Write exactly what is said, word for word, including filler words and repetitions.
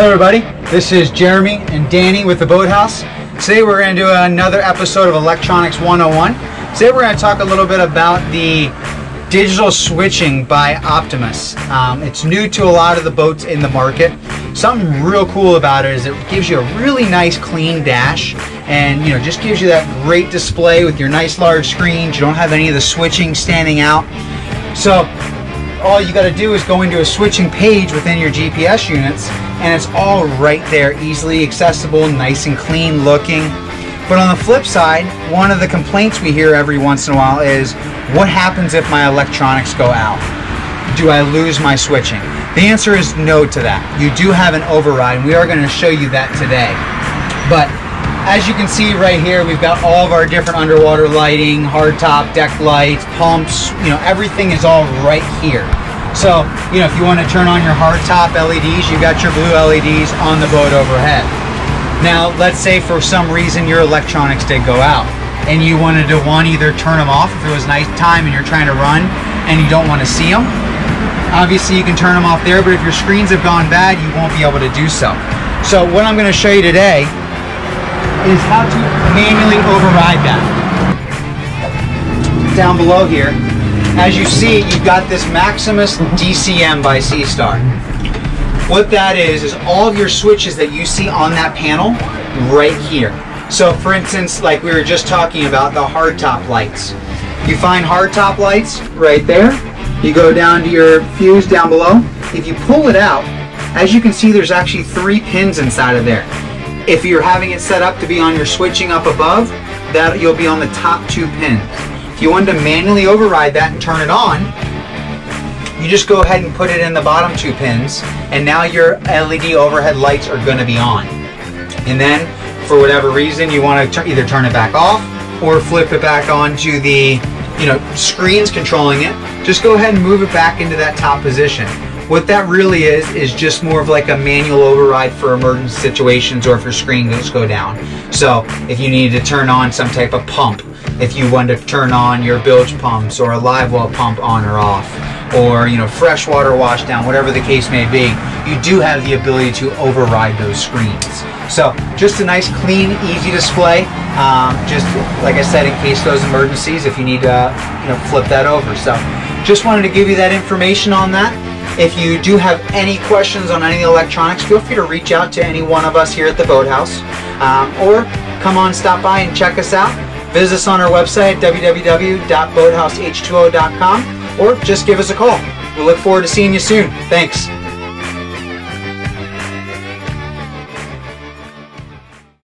Hello everybody, this is Jeremy and Danny with the Boat House. Today we're going to do another episode of Electronics one oh one. Today we're going to talk a little bit about the digital switching by Optimus. Um, it's new to a lot of the boats in the market. Something real cool about it is it gives you a really nice clean dash and you know just gives you that great display with your nice large screens. You don't have any of the switching standing out. So all you got to do is go into a switching page within your G P S units, and it's all right there, easily accessible, nice and clean looking. But on the flip side, one of the complaints we hear every once in a while is, what happens if my electronics go out? Do I lose my switching? The answer is no to that. You do have an override, and we are going to show you that today. But as you can see right here, we've got all of our different underwater lighting, hardtop, deck lights, pumps, you know, everything is all right here. So, you know, if you want to turn on your hardtop L E Ds, you've got your blue L E Ds on the boat overhead. Now, let's say for some reason your electronics did go out and you wanted to one, either turn them off if it was nighttime and you're trying to run and you don't want to see them. Obviously, you can turn them off there, but if your screens have gone bad, you won't be able to do so. So, what I'm going to show you today is how to manually override that. Down below here, as you see, you've got this Maximus D C M by SeaStar. What that is, is all of your switches that you see on that panel right here. So for instance, like we were just talking about the hardtop lights. You find hardtop lights right there. You go down to your fuse down below. If you pull it out, as you can see, there's actually three pins inside of there. If you're having it set up to be on your switching up above, that you'll be on the top two pins. If you wanted to manually override that and turn it on, you just go ahead and put it in the bottom two pins, and now your L E D overhead lights are going to be on. And then, for whatever reason, you want to either turn it back off or flip it back onto the, you know, screens controlling it. Just go ahead and move it back into that top position. What that really is is just more of like a manual override for emergency situations or if your screen goes go down. So, if you needed to turn on some type of pump, if you wanted to turn on your bilge pumps or a live well pump on or off, or you know freshwater wash down, whatever the case may be, you do have the ability to override those screens. So just a nice, clean, easy display. Um, just like I said, in case those emergencies, if you need to you know flip that over. So just wanted to give you that information on that. If you do have any questions on any electronics, feel free to reach out to any one of us here at the Boat House, um, or come on, stop by and check us out. Visit us on our website at w w w dot boat house h two o dot com. Or just give us a call. We look forward to seeing you soon. Thanks.